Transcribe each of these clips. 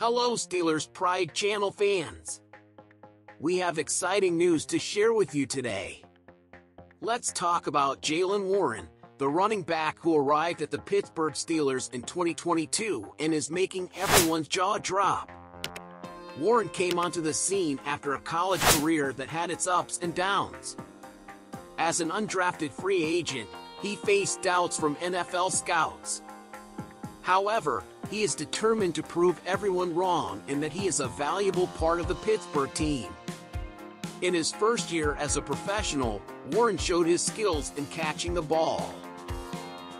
Hello Steelers Pride Channel fans. We have exciting news to share with you today. Let's talk about Jaylen Warren, the running back who arrived at the Pittsburgh Steelers in 2022 and is making everyone's jaw drop. Warren came onto the scene after a college career that had its ups and downs. As an undrafted free agent, he faced doubts from NFL scouts. However, he is determined to prove everyone wrong and that he is a valuable part of the Pittsburgh team. In his first year as a professional, Warren showed his skills in catching the ball.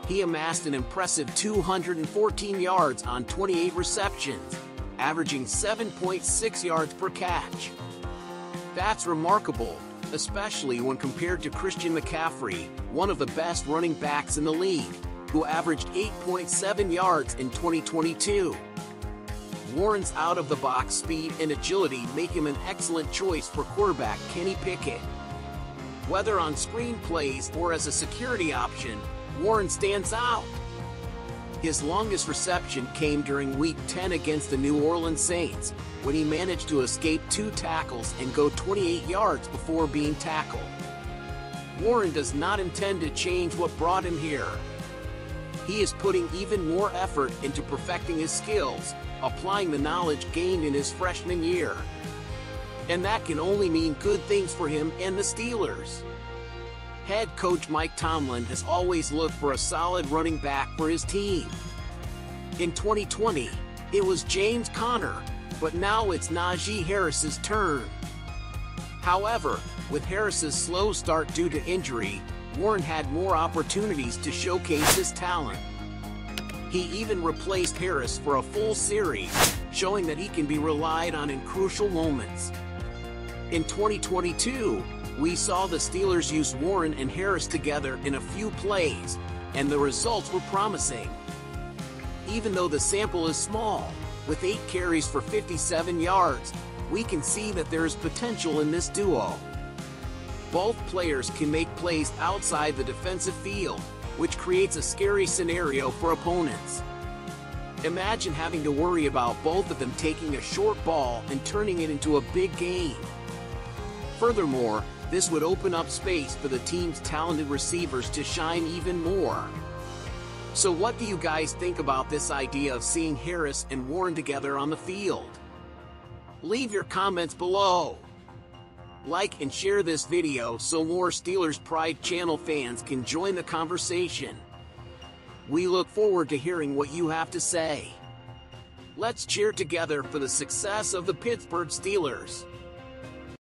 He amassed an impressive 214 yards on 28 receptions, averaging 7.6 yards per catch. That's remarkable, especially when compared to Christian McCaffrey, one of the best running backs in the league, who averaged 8.7 yards in 2022. Warren's out-of-the-box speed and agility make him an excellent choice for quarterback Kenny Pickett. Whether on screen plays or as a security option, Warren stands out. His longest reception came during Week 10 against the New Orleans Saints, when he managed to escape two tackles and go 28 yards before being tackled. Warren does not intend to change what brought him here. He is putting even more effort into perfecting his skills, applying the knowledge gained in his freshman year. And that can only mean good things for him and the Steelers. Head coach Mike Tomlin has always looked for a solid running back for his team. In 2020, it was James Conner, but now it's Najee Harris's turn. However, with Harris's slow start due to injury, Warren had more opportunities to showcase his talent. He even replaced Harris for a full series, showing that he can be relied on in crucial moments. In 2022, we saw the Steelers use Warren and Harris together in a few plays, and the results were promising. Even though the sample is small, with 8 carries for 57 yards, we can see that there is potential in this duo. Both players can make plays outside the defensive field, which creates a scary scenario for opponents. Imagine having to worry about both of them taking a short ball and turning it into a big gain. Furthermore, this would open up space for the team's talented receivers to shine even more. So what do you guys think about this idea of seeing Harris and Warren together on the field? Leave your comments below. Like and share this video so more Steelers Pride Channel fans can join the conversation. We look forward to hearing what you have to say. Let's cheer together for the success of the Pittsburgh Steelers.